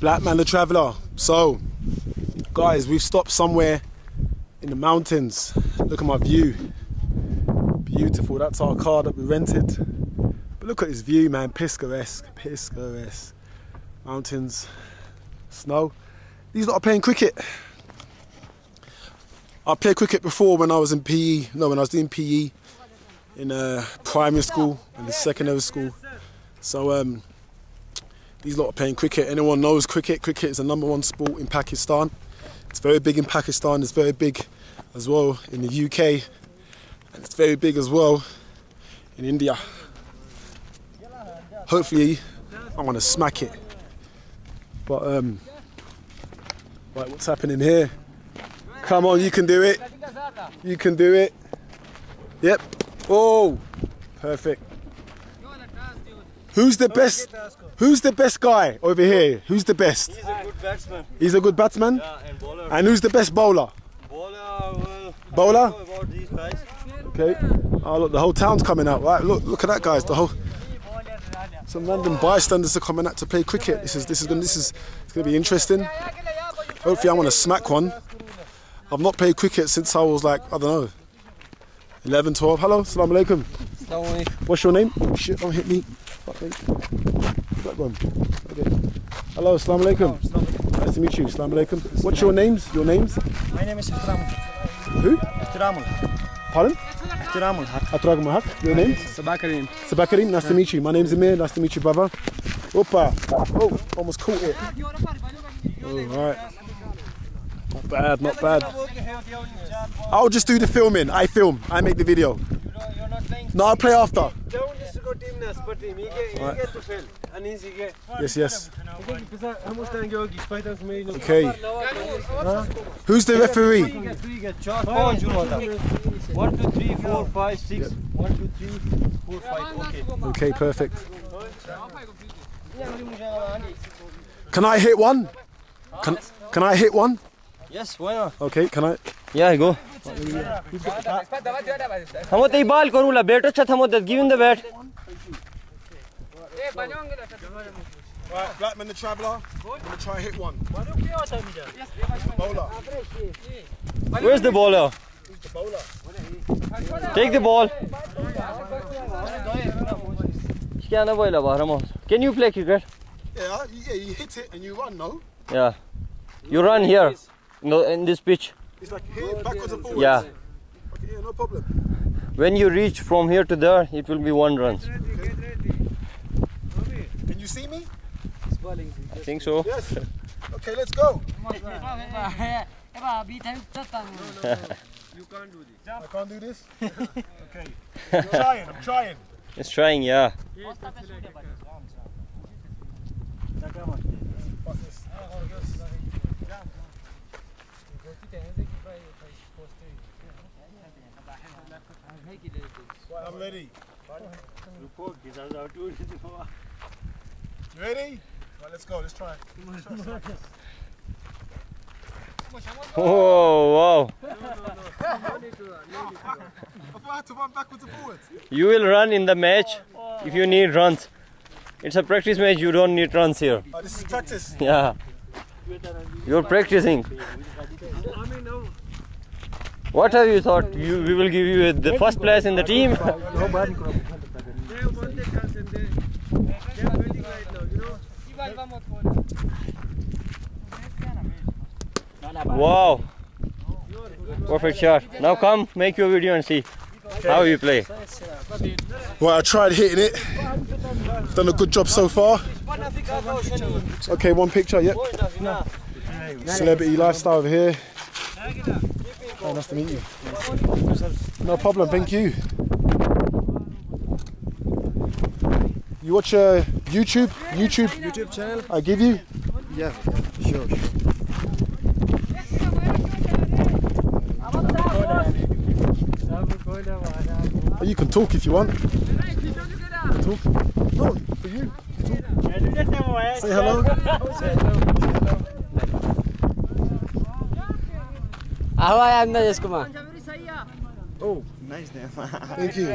Blackman the Traveller. So, guys, we've stopped somewhere in the mountains. Look at my view. Beautiful. That's our car that we rented. But look at this view, man. Picturesque. Picturesque. Mountains. Snow. These lot are playing cricket. I played cricket before when I was in PE. No, when I was doing PE in primary school and secondary school. So these lot are playing cricket. Anyone knows cricket? Cricket is the #1 sport in Pakistan. It's very big in Pakistan. It's very big as well in the UK. And it's very big as well in India. Hopefully, I want to smack it. But right, what's happening here? Come on, you can do it. You can do it. Yep. Oh, perfect. Who's the best? Who's the best guy over here? Who's the best? He's a good batsman. He's a good batsman. Yeah, and bowler. And who's the best bowler? Bowler. Bowler. About these guys. Okay. Oh look, the whole town's coming out. Right. Look at that, guys. The whole. Some random bystanders are coming out to play cricket. This is gonna be interesting. Hopefully, I want to smack one. I've not played cricket since I was like, I don't know, 11, 12. Hello, assalamu alaikum. What's your name? Oh, shit, don't hit me. Fuck me. That one. Okay. Hello, assalamu alaikum. Hello, nice to meet you, assalamu alaikum. What's your names? Your names? My name is Atramul. Who? Atramul. Pardon? Atramul Hak. Atramul Hak. Your name? Sabakarim. Sabakarim, nice to meet you. My name's Amir, nice to meet you, brother. Opa. Oh, almost caught it. Oh, all right. Not bad, not bad. I'll just do the filming. I film. I make the video. No, I'll play after. Right. Yes, yes. Okay. Who's the referee? 1, 2, 3, 4, 5, 6. Yep. 1, 2, 3, 4, 5. Okay. Okay, perfect. Can I hit one? Can I hit one? Yes, why not? Okay, can I? Yeah, go. Give him the bat. Blackman the Traveller, I'm going to try and hit one. Bowler. Where's the bowler? Take the ball. Can you play cricket? Yeah, you hit it and you run, no? Yeah. You run here. No, in this pitch. It's like here, backwards and forwards. Yeah. Okay, yeah, no problem. When you reach from here to there, it will be 1 run. Okay. Can you see me? I think so. Yes. Okay, let's go. No. You can't do this. I can't do this? Okay. I'm trying, I'm trying. It's trying, yeah. I'm ready. You ready? Well, let's go. Let's try it. Oh, wow. I had to run backwards and forwards. You will run in the match if you need runs. It's a practice match. You don't need runs here. Oh, this is practice? Yeah. You're practicing. What have you thought? We will give you the first place in the team. Wow! Perfect shot. Now come, make your video and see how you play. Well, I tried hitting it. I've done a good job so far. Okay, one picture. Yep. Celebrity lifestyle over here. Oh, nice to meet you. No problem, thank you. You watch YouTube? YouTube channel? I give you? Yeah, sure. Oh, you can talk if you want. Talk? No, for you. Talk. Say hello. Say hello. How I am Nadeeskumar. Oh, nice name. Thank you.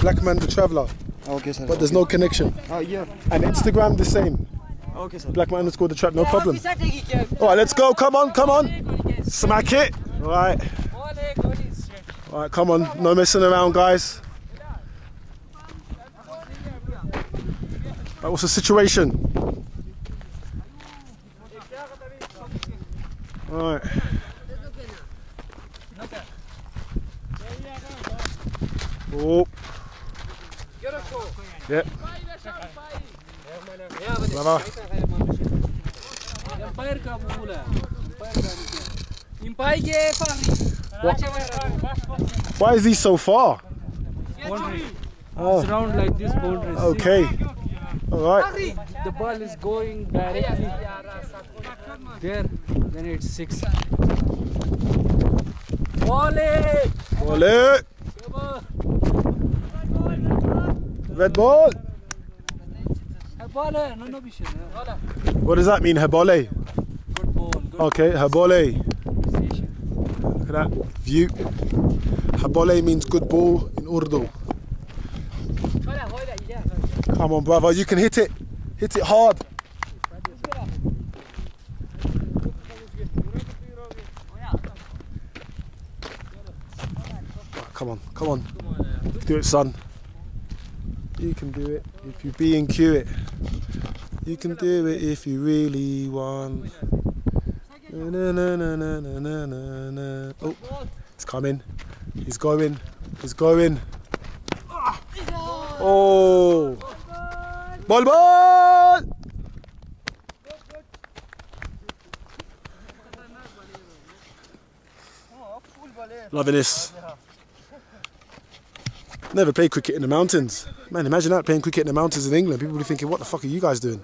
Blackman the Traveller. Okay, sir. But there's no connection. Yeah. And Instagram the same. Okay, sir. Blackman underscore the trap, no problem. All right, let's go. Come on, come on. Smack it. All right. All right, come on. No messing around, guys. Right, what's the situation? All right. Oh. Yeah. Bravo. What? Why is he so far? Oh. It's round like this boundary. Okay. All right. The ball is going directly there. Then it's 6. Volley. Volley. Red ball. What does that mean? Habole. Good ball. Good okay, habole. Look at that view. Habole means good ball in Urdu. Come on, brother, you can hit it. Hit it hard. Come on, come on. Do it, son. You can do it if you be and cue it. You can do it if you really want. Na, na, na, na, na, na, na, na. Oh, it's coming. He's going. He's going. Oh. Ball, ball. Loving this. Never played cricket in the mountains. Man, imagine that, playing cricket in the mountains in England. People will be thinking, what the fuck are you guys doing?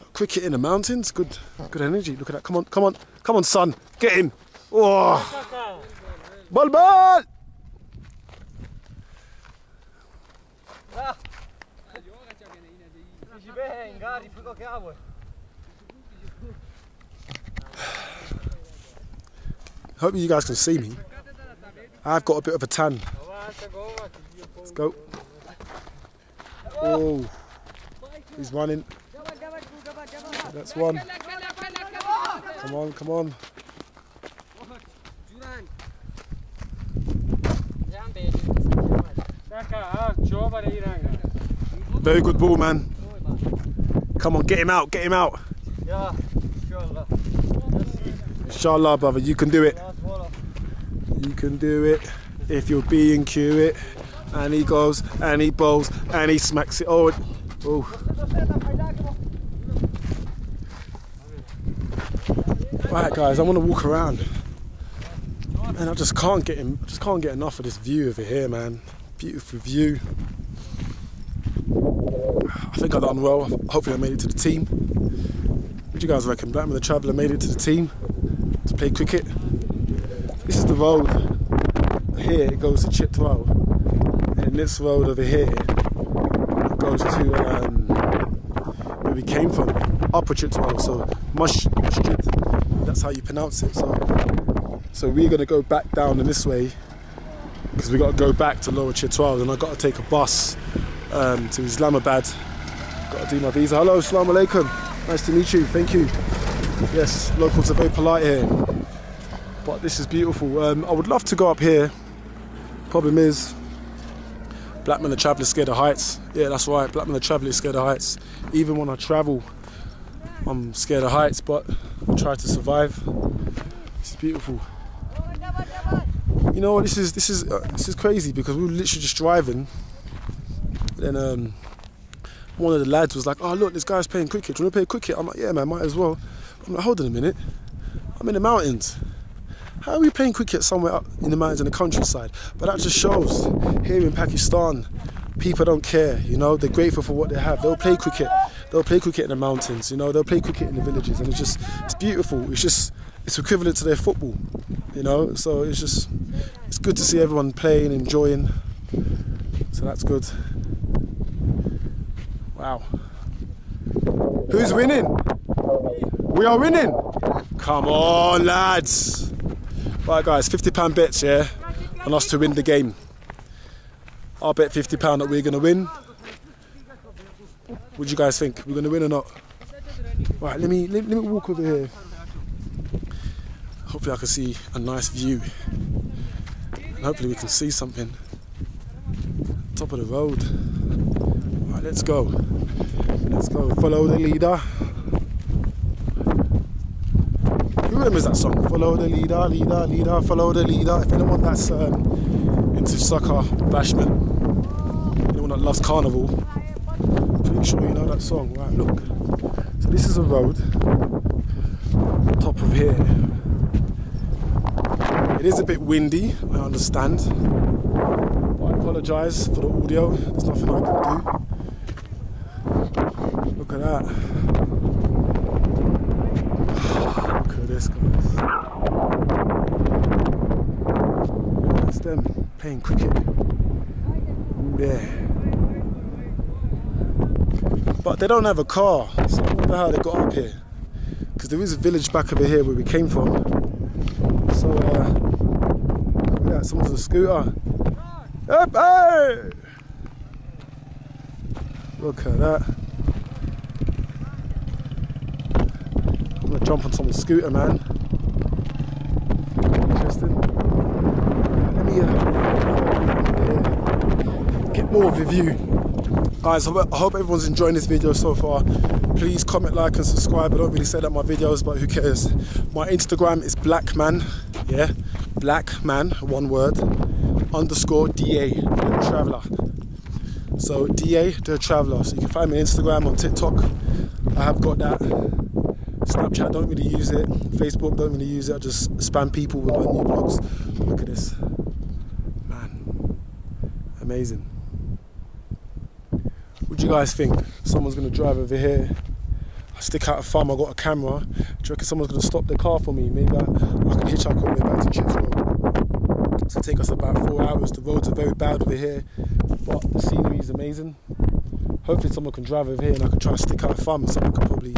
But cricket in the mountains? Good energy. Look at that. Come on, come on. Come on, son. Get him. Oh. Ball, ball. Hope you guys can see me. I've got a bit of a tan. Let's go. Oh, he's running. That's one. Come on, come on. Very good ball, man. Come on, get him out, get him out. Inshallah, brother, you can do it. You can do it. If you'll be and cue it, and he goes, and he bowls, and he smacks it. Oh, oh. Right, guys, I want to walk around, and I just can't get him. Just can't get enough of this view over here, man. Beautiful view. I think I've done well. Hopefully, I made it to the team. What do you guys reckon? Blackman the Traveller made it to the team to play cricket. This is the road. Here it goes to Chitral, and this road over here it goes to where we came from, Upper Chitral. So Mastuj, that's how you pronounce it. So we're gonna go back down in this way because we gotta go back to Lower Chitral, and I gotta take a bus to Islamabad. Gotta do my visa. Hello, assalamu alaikum. Nice to meet you. Thank you. Yes, locals are very polite here, but this is beautiful. I would love to go up here. Problem is, Blackman the Traveller scared of heights. Yeah, that's right, Blackman the Traveller is scared of heights. Even when I travel, I'm scared of heights, but I try to survive. It's beautiful. You know what, this is crazy because we were literally just driving. Then one of the lads was like, "Oh look, this guy's playing cricket. Do you want to play cricket?" I'm like, "Yeah man, might as well." I'm like, "Hold on a minute. I'm in the mountains. How are we playing cricket somewhere up in the mountains in the countryside?" But that just shows, here in Pakistan, people don't care, you know, they're grateful for what they have. They'll play cricket in the mountains, you know, they'll play cricket in the villages, and it's beautiful. It's equivalent to their football, you know, so it's good to see everyone playing, enjoying, so that's good. Wow. Who's winning? We are winning! Come on, lads! Right guys, £50 bets, yeah, on us to win the game. I'll bet £50 that we're going to win, What do you guys think? We're going to win or not? Right, let me walk over here. Hopefully I can see a nice view. And hopefully we can see something. Top of the road. Right, let's go. Let's go. Follow the leader. Who remembers that song? Follow the leader, leader, leader, follow the leader. If anyone that's into soccer, bashment, anyone that loves carnival, pretty sure you know that song. Right, look. So this is a road. Top of here. It is a bit windy, I understand. But I apologise for the audio, there's nothing I can do. Look at that. Look at this, guys. That's them playing cricket. Ooh, yeah. But they don't have a car, so I wonder how they got up here. Because there is a village back over here where we came from. So, yeah, someone's on a scooter. Up, hey! Look at that. I'm gonna jump on someone's scooter, man. Interesting. Let me get more of the view. Guys, I hope everyone's enjoying this video so far. Please comment, like, and subscribe. I don't really say that in my videos, but who cares? My Instagram is Blackman. Yeah, Blackman, one word, underscore DA, the Traveller. So DA, the Traveller. So you can find me on Instagram, on TikTok. I have got that. Snapchat, I don't really use it. Facebook, don't really use it. I just spam people with my new vlogs. Look at this. Man, amazing. What do you guys think? Someone's going to drive over here. I stick out a thumb, I got a camera. Do you reckon someone's going to stop the car for me? Maybe I can hitchhike all the way back to Chitral. It's going to take us about 4 hours. The roads are very bad over here, but the scenery is amazing. Hopefully someone can drive over here and I can try and stick out a thumb and someone can probably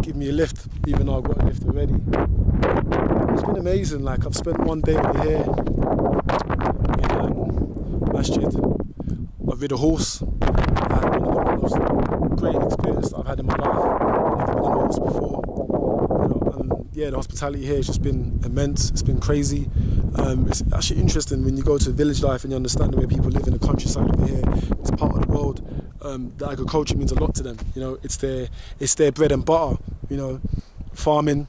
give me a lift, even though I've got a lift already. It's been amazing. Like, I've spent one day over here in Mastuj. I rid a horse. Great experience that I've had in my life. I've never been on a horse before. You know, yeah, the hospitality here has just been immense. It's been crazy. It's actually interesting when you go to village life and you understand the way people live in the countryside over here. It's part of the world. The agriculture means a lot to them. You know, it's their bread and butter. You know, farming.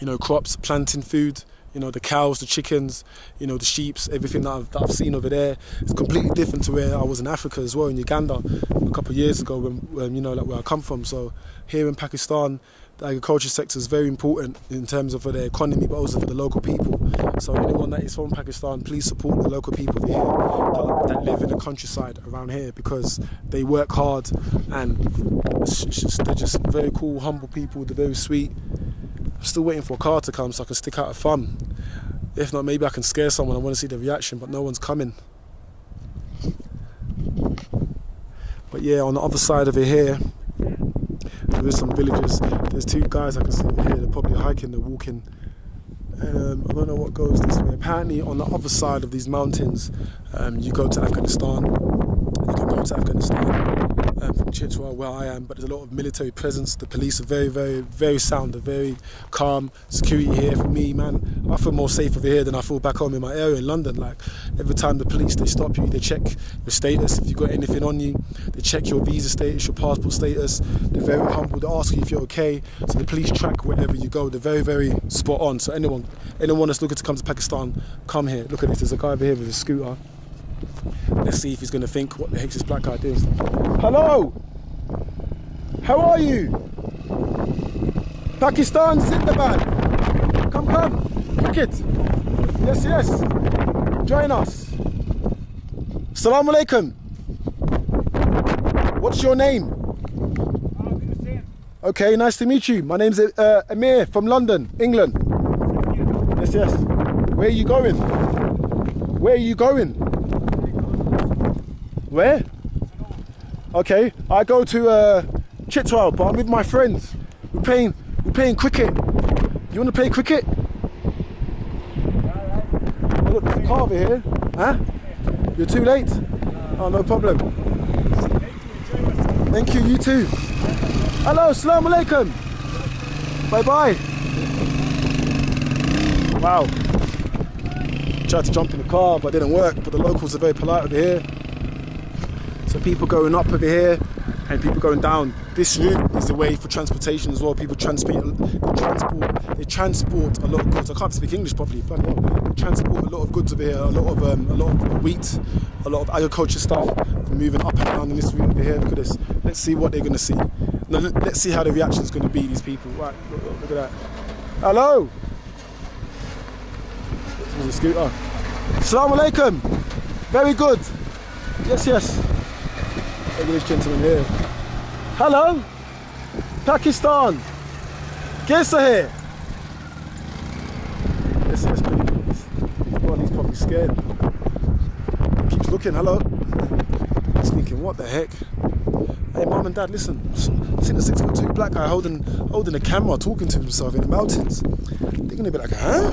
You know, crops, planting food. You know, the cows, the chickens, you know, the sheeps, everything that I've seen over there is completely different to where I was in Africa as well, in Uganda, a couple of years ago, when you know, like where I come from. So here in Pakistan, the agriculture sector is very important in terms of for the economy, but also for the local people. So anyone that is from Pakistan, please support the local people here that live in the countryside around here, because they work hard and they're just very cool, humble people. They're very sweet. I'm still waiting for a car to come so I can stick out a thumb. If not, maybe I can scare someone. I want to see the reaction, but no one's coming. But yeah, on the other side over here, there is some villages. There's two guys I can see over here. They're probably hiking, they're walking. I don't know what goes this way. Apparently, on the other side of these mountains, you go to Afghanistan. You can go to Afghanistan. From Chitral, where I am, but there's a lot of military presence. The police are very, very, very sound. They're very calm. Security here for me, man. I feel more safe over here than I feel back home in my area in London. Like, every time the police, they stop you, they check your status. If you've got anything on you, they check your visa status, your passport status. They're very humble. They ask you if you're okay. So the police track wherever you go. They're very, very spot on. So anyone that's looking to come to Pakistan, come here. Look at this. There's a guy over here with a scooter. Let's see if he's going to think, what the heck's this black guy doing? Hello! How are you? Pakistan, Zindabad! Come, come! Cricket! Yes, yes! Join us! Assalamu alaikum! What's your name? Okay, nice to meet you. My name's Amir from London, England. Yes, yes. Where are you going? Where are you going? Where? Okay, I go to Chitral, but I'm with my friends. We're playing cricket. You want to play cricket? Oh, look, there's a car over here. Huh? You're too late? Oh, no problem. Thank you, you too. Hello, assalamu alaikum. Bye bye. Wow. Tried to jump in the car, but it didn't work. But the locals are very polite over here. So people going up over here and people going down. This route is the way for transportation as well. People transport a lot of goods. I can't speak English properly. But they transport a lot of goods over here. A lot of wheat, a lot of agriculture stuff. They're moving up and down in this route over here. Look at this. Let's see what they're going to see. No, let's see how the reaction is going to be. These people. Right. Look at that. Hello. On the scooter. Assalamu alaikum. Very good. Yes, yes. Look at this gentleman here. Hello. Pakistan. Kaisa here. Yes, yes, please. Well, he's probably scared. He keeps looking. Hello. He's thinking, what the heck? Hey, mum and dad, listen. I've seen a 6'2" black guy holding a camera, talking to himself in the mountains. They're gonna be like, huh?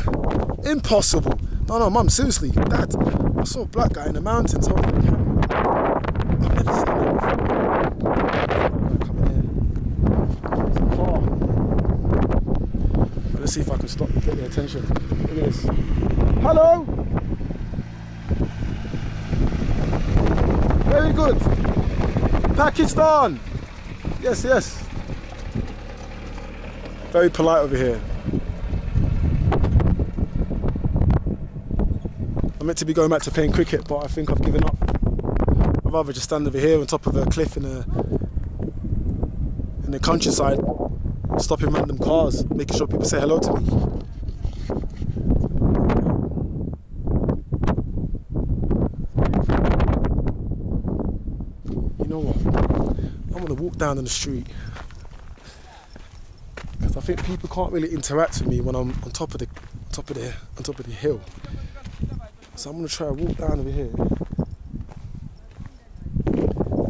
Impossible. No, no, mum, seriously, dad. I saw a black guy in the mountains holding a camera. I've never seen that before. Coming here. It's a car. But let's see if I can stop and get their attention. Look at this. Hello. Very good. Pakistan. Yes, yes. Very polite over here. I meant to be going back to playing cricket, but I think I've given up. I'd rather just stand over here on top of a cliff in the countryside, stopping random cars, making sure people say hello to me. You know what? I'm gonna walk down on the street. Because I think people can't really interact with me when I'm on top of the hill. So I'm going to try and walk down over here,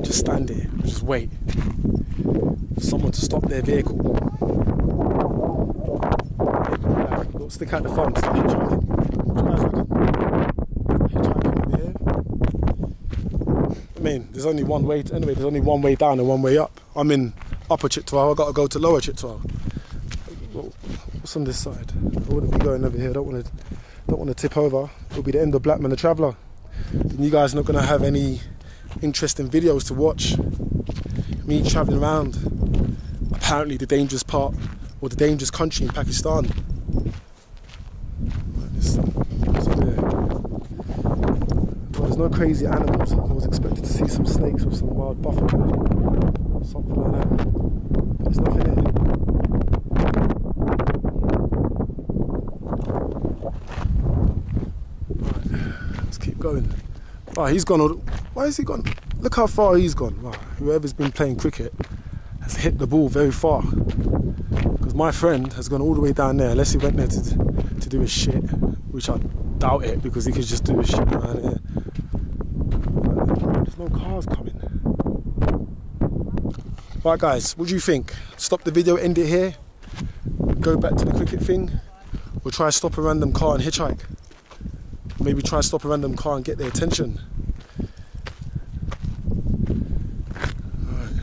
just stand here, just wait for someone to stop their vehicle. Don't stick out the phone, stop hitchhiking. I mean, there's only one way, anyway, there's only one way down and one way up. I'm in Upper Chitral, I've got to go to Lower Chitral. What's on this side? I wouldn't be going over here, I don't want to tip over. It'll be the end of Blackman the Traveller. Then you guys are not going to have any interesting videos to watch. Me travelling around, apparently the dangerous part, or the dangerous country in Pakistan. Well, there's no crazy animals. I was expected to see some snakes or some wild buffalo, something like that. There's nothing here. Going. Oh, he's gone. Why has he gone? Look how far he's gone. Wow. Whoever's been playing cricket has hit the ball very far. Because my friend has gone all the way down there, unless he went there to do his shit, which I doubt it, because he could just do his shit down here. There's no cars coming. Right, guys, what do you think? Stop the video, end it here, go back to the cricket thing, or try to stop a random car and hitchhike? Maybe try and stop a random car and get their attention. Alright.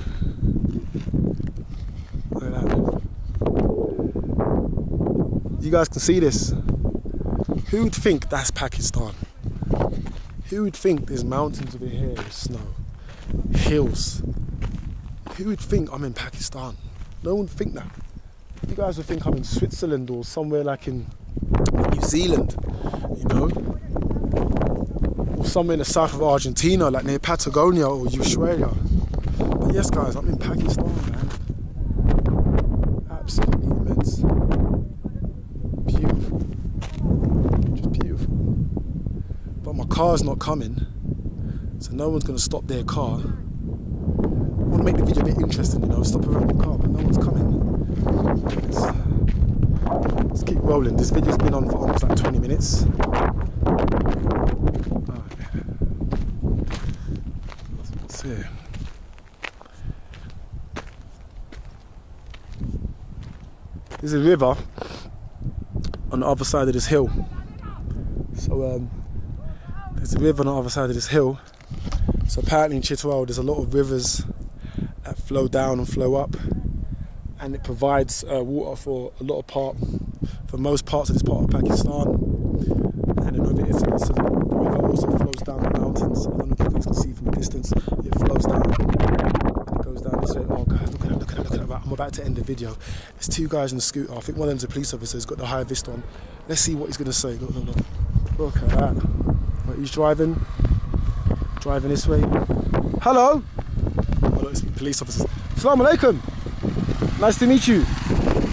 Look at that. You guys can see this. Who would think that's Pakistan? Who would think there's mountains over here with snow? Hills. Who would think I'm in Pakistan? No one would think that. You guys would think I'm in Switzerland or somewhere like in New Zealand, you know? Somewhere in the south of Argentina, like near Patagonia or Ushuaia. But yes, guys, I'm in Pakistan, man. Absolutely immense. Beautiful. Just beautiful. But my car's not coming, so no one's going to stop their car. I want to make the video a bit interesting, you know, stop around the car, but no one's coming. Let's keep rolling. This video's been on for almost like 20 minutes. Here. There's a river on the other side of this hill. So there's a river on the other side of this hill. So apparently in Chitral there's a lot of rivers at flow down and flow up, and it provides water for most parts of this part of Pakistan. And another is the river also flows down the mountains. I don't know if you guys can see from a distance. It flows down. It goes down this way. Oh guys, look at that, look at that, look at that. I'm about to end the video. There's two guys in the scooter. I think one of them's a police officer. He's got the high vest on. Let's see what he's going to say. Look, look, look. Look at that. Right, he's driving. Driving this way. Hello. Oh look, it's police officers. Assalamu alaikum. Nice to meet you.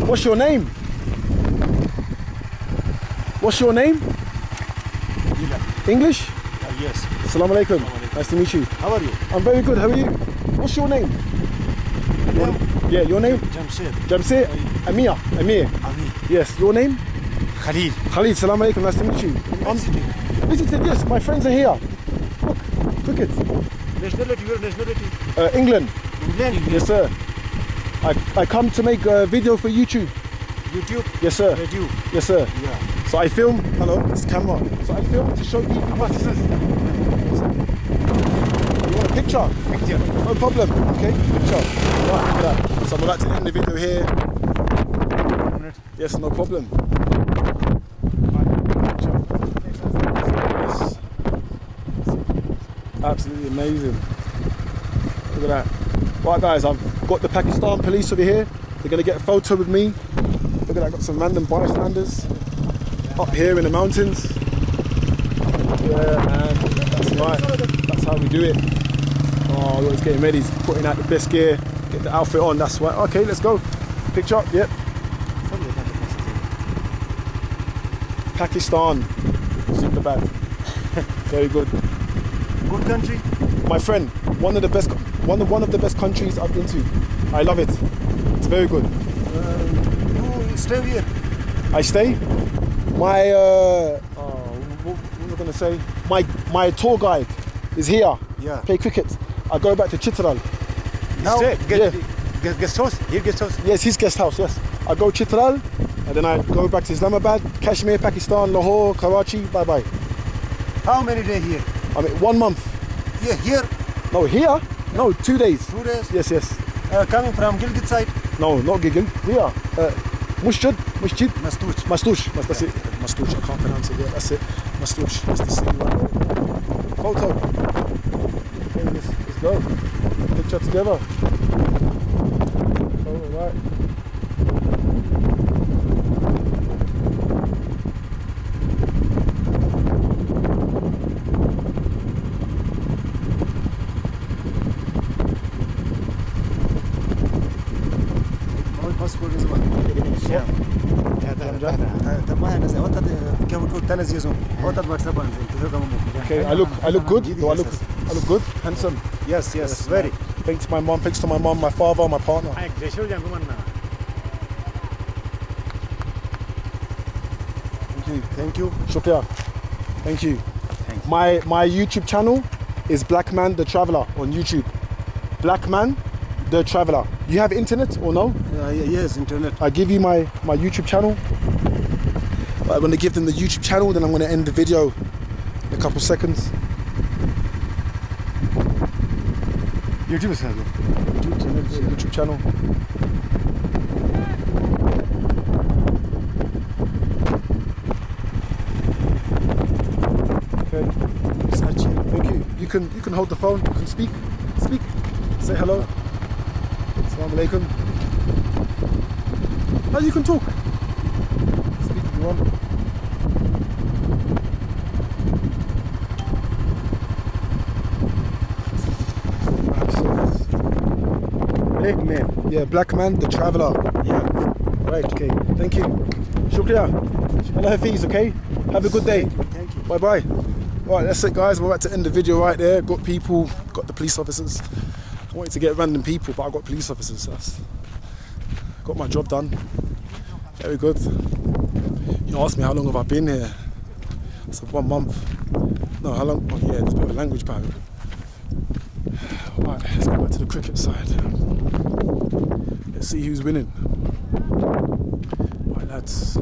What's your name? What's your name? English? Yes. Assalamu alaikum. Nice to meet you. How are you? I'm very good. How are you? What's your name? Yeah, your name? Jamsir. Jamsir? Amir. Yes. Your name? Khalid. Khalid. Assalamu alaikum. Nice to meet you. Visited, yes. My friends are here. Look. Cricket. Nationality. Your nationality? England. England. Yes, sir. I come to make a video for YouTube. YouTube? Yes, sir. Radio. Yes, sir. Yeah. So I film, hello, it's camera. So I film to show you what this is. You want a picture? Picture. No problem, okay? Picture. Right, look at that. So I'm about to end the video here. 1 minute. Yes, no problem. Yes. Absolutely amazing. Look at that. Right guys, I've got the Pakistan police over here. They're gonna get a photo with me. Look at that, I've got some random bystanders up here in the mountains. Yeah, man, that's right. That's how we do it. Oh, look, he's getting ready. He's putting out the best gear. Get the outfit on. That's right. Okay, let's go. Picture up. Yep. Pakistan. Super bad. Very good. Good country. My friend, one of the best countries I've been to. I love it. It's very good. You stay here. I stay. My what was I gonna say? My tour guide is here. Yeah. Play cricket. I go back to Chitral. Now guest house. Your guest house. Yes, his guest house. Yes. I go Chitral, and then I go back to Islamabad, Kashmir, Pakistan, Lahore, Karachi. Bye bye. How many days here? I mean, 1 month. Yeah, here. No, here. No, 2 days. 2 days. Yes, yes. Coming from Gilgit side? No, not Gilgit. Here. Mastuj. That's it. Mastuj. I can't pronounce it. Yeah, that's it. Mastuj. That's the city right there. Photo. Okay, let's go. Picture together. Photo, right. Okay, I look good. Do I look good? Handsome. Yes, yes, very. Thanks to my mom, my father, my partner. Thank you. Shukriya. Thank you. My YouTube channel is Blackman the Traveller on YouTube. Blackman the Traveller. You have internet or no? Yes, internet. I give you my YouTube channel. I'm going to give them the YouTube channel, then I'm going to end the video in a couple seconds. YouTube channel. YouTube channel. Okay. Thank you. You can hold the phone. You can speak. Speak. Say hello. Assalamu alaikum. Now you can talk. Speak if you want. Blackman. Yeah, Blackman the Traveller. Yeah. Right, okay. Thank you. Shukriya. Allah Hafiz, okay? Have a good day. Thank you. Bye-bye. Right, that's it, guys. We're about to end the video right there. Got people, got the police officers. I wanted to get random people, but I got police officers. That's got my job done. Very good. You asked me how long have I been here? I said 1 month. No, how long? Oh, yeah, it's a bit of a language barrier. Right, let's go back to the cricket side. Let's see who's winning. Right, lads.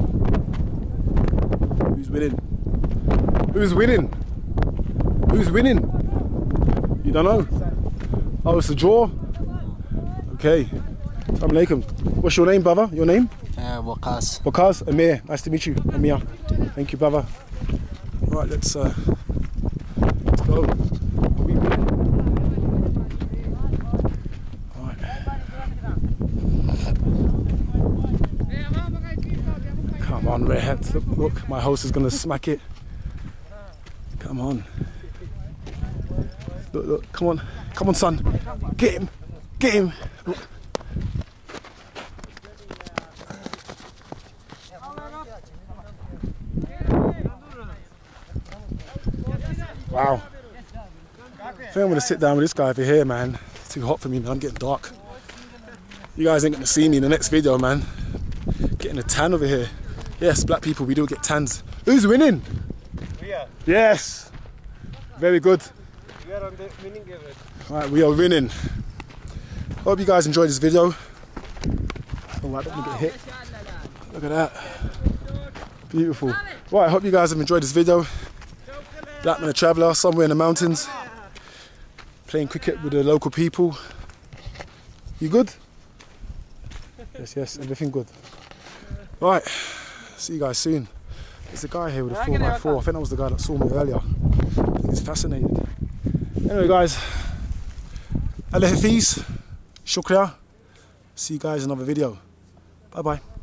Who's winning? Who's winning? Who's winning? You don't know? Oh, it's a draw? Okay. Assalamu alaikum. What's your name, Baba? Your name? Wakaz. Wakaz, Amir. Nice to meet you, Amir. Thank you, Baba. All right, let's go. Come on, Redheads. Look, my host is gonna smack it. Come on. Look, look, come on. Come on, son. Get him. Get him. Look. Wow. I think I'm gonna sit down with this guy over here, man. It's too hot for me, man. I'm getting dark. You guys ain't gonna see me in the next video, man. Getting a tan over here. Yes, black people, we do get tans. Who's winning? We are. Yes. Very good. We are on the winning game. Alright, we are winning. Hope you guys enjoyed this video. Oh, I don't want to get hit. Look at that. Beautiful. Right, I hope you guys have enjoyed this video. Blackman the Traveller, somewhere in the mountains, playing cricket with the local people. You good? Yes, yes, everything good. Right, see you guys soon. There's a guy here with a 4x4. I think that was the guy that saw me earlier. He's fascinated. Anyway, guys, Allah Hafiz, shukriya. See you guys in another video. Bye bye.